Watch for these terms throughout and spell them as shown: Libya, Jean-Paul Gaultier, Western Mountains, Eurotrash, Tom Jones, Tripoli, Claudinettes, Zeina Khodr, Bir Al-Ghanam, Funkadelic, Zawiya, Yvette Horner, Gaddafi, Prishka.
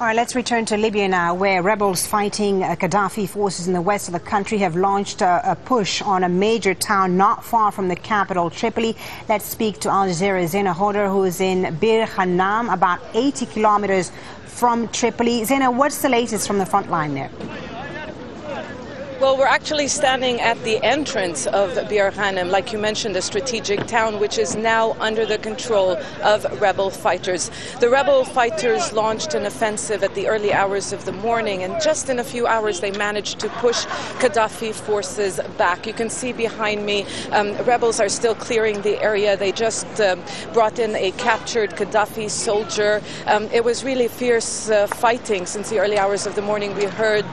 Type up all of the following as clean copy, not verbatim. All right, let's return to Libya now, where rebels fighting Gaddafi forces in the west of the country have launched a push on a major town not far from the capital, Tripoli. Let's speak to Al Jazeera's Zeina Khodr, who is in Bir Al-Ghanam, about 80 kilometers from Tripoli. Zeina, what's the latest from the front line there? Well, we're actually standing at the entrance of Bir Al-Ghanam, like you mentioned, a strategic town which is now under the control of rebel fighters. The rebel fighters launched an offensive at the early hours of the morning, and just in a few hours they managed to push Gaddafi forces back. You can see behind me, rebels are still clearing the area. They just brought in a captured Gaddafi soldier. It was really fierce fighting since the early hours of the morning. We heard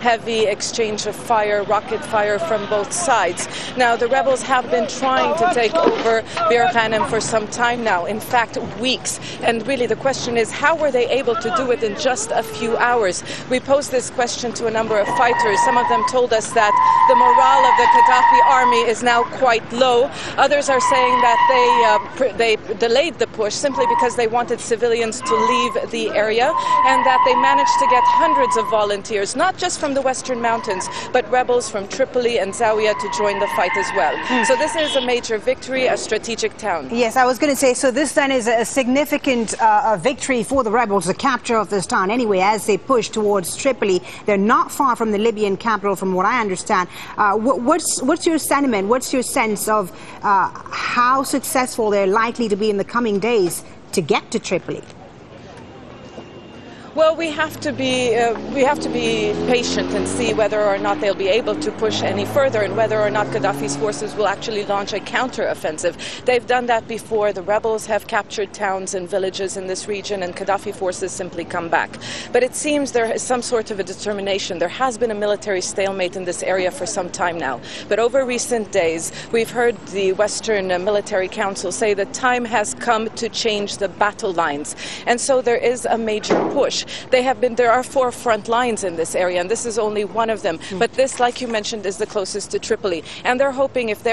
heavy exchange of fire, rocket fire from both sides. Now, the rebels have been trying to take over Bir Al-Ghanam for some time now, in fact, weeks. And really, the question is, how were they able to do it in just a few hours? We posed this question to a number of fighters. Some of them told us that the morale of the Gaddafi army is now quite low. Others are saying that they delayed the push simply because they wanted civilians to leave the area, and that they managed to get hundreds of volunteers, not just from the Western Mountains, but rebels from Tripoli and Zawiya to join the fight as well. So this is a major victory, a strategic town. Yes, I was going to say, so this then is a significant victory for the rebels, the capture of this town anyway, as they push towards Tripoli. They're not far from the Libyan capital, from what I understand. What's your sentiment? What's your sense of how successful they're likely to be in the coming days to get to Tripoli? Well, we have to be patient and see whether or not they'll be able to push any further, and whether or not Gaddafi's forces will actually launch a counter-offensive. They've done that before. The rebels have captured towns and villages in this region, and Gaddafi forces simply come back. But it seems there is some sort of a determination. There has been a military stalemate in this area for some time now. But over recent days, we've heard the Western Military Council say the time has come to change the battle lines. And so there is a major push. There are four front lines in this area, and this is only one of them. But this, like you mentioned, is the closest to Tripoli. And they're hoping if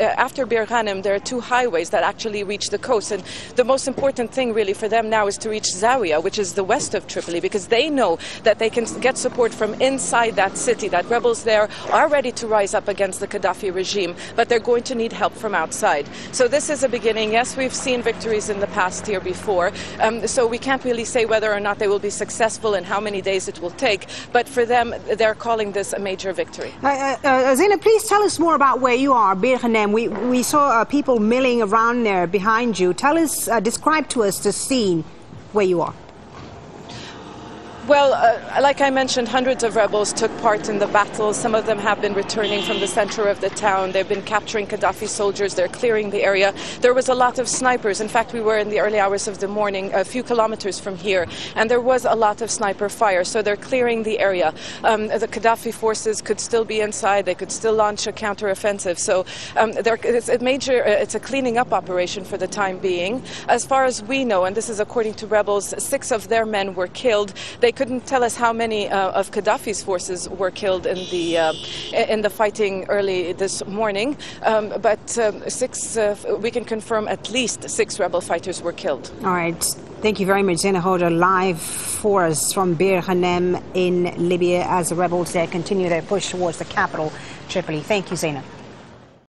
after Bir Al-Ghanam, there are two highways that actually reach the coast. And the most important thing really for them now is to reach Zawiya, which is the west of Tripoli, because they know that they can get support from inside that city, that rebels there are ready to rise up against the Gaddafi regime, but they're going to need help from outside. So this is a beginning. Yes, we've seen victories in the past here before. So we can't really say whether or not they will be successful and how many days it will take, but for them, they're calling this a major victory. Zeina, please tell us more about where you are, Bir Al-Ghanam. We saw people milling around there behind you. Tell us, describe to us the scene where you are. Well, like I mentioned, hundreds of rebels took part in the battle. Some of them have been returning from the center of the town. They've been capturing Gaddafi soldiers. They're clearing the area. There was a lot of snipers. In fact, we were in the early hours of the morning, a few kilometers from here, and there was a lot of sniper fire. So they're clearing the area. The Gaddafi forces could still be inside. They could still launch a counteroffensive. So it's a cleaning up operation for the time being. As far as we know, and this is according to rebels, 6 of their men were killed. They couldn't tell us how many of Gaddafi's forces were killed in the fighting early this morning, we can confirm at least 6 rebel fighters were killed. All right, thank you very much, Zeina Khodr, live for us from Bir Al-Ghanam in Libya, as the rebels there continue their push towards the capital, Tripoli. Thank you, Zeina.